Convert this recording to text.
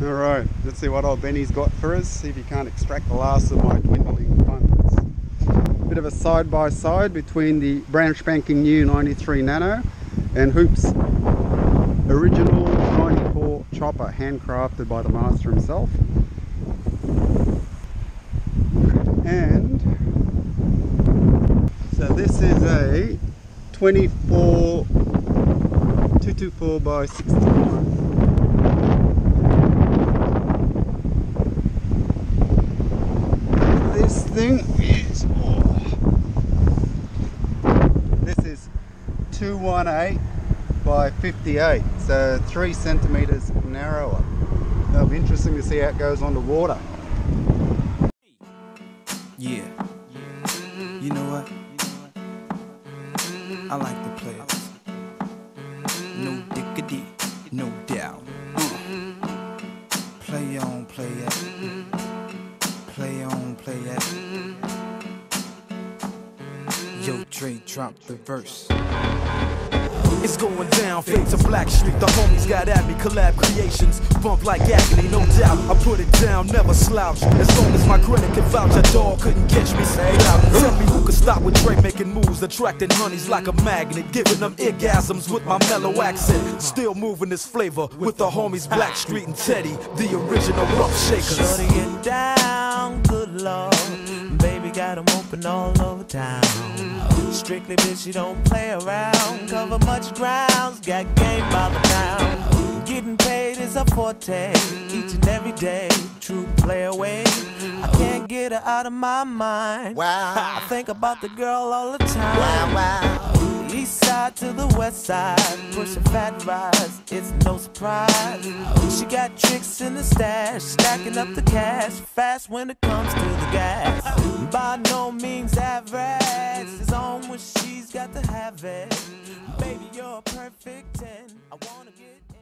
Alright, let's see what old Benny's got for us, see if he can't extract the last of my dwindling funds. Bit of a side-by-side between the branch banking new 93 Nano and Hoop's original 94 chopper, handcrafted by the master himself. And so this is a 224 by 69. This is 218 by 58, so 3 centimeters narrower. That'll be interesting to see how it goes under water. Yeah, you know what? I like the players. No dickity, no doubt. Play on, play out. Play on, play at. Yo, Dre, drop the verse. It's going down, fade to Black Street. The homies got at me, collab creations. Bump like agony, no doubt. I put it down, never slouch. As long as my credit can vouch, a dog couldn't catch me. Say out. Tell me who could stop with Dre making moves, attracting honeys like a magnet, giving them orgasms with my mellow accent. Still moving this flavor with the homies Black Street and Teddy, the original rough shakers. Shutting it down, good lord. Baby got them open all over town. Strictly bitch, you don't play around. Cover much grounds, got game by the pound. Getting paid is a forte, each and every day, true play away. I can't get her out of my mind. Wow. I think about the girl all the time. Wow, wow. East side to the west side, pushing fat rides, it's no surprise. She got tricks in the stash, stacking up the cash, fast when it comes to the gas. By no means average, it's on when she's got to have it. Baby, you're a perfect 10. I wanna get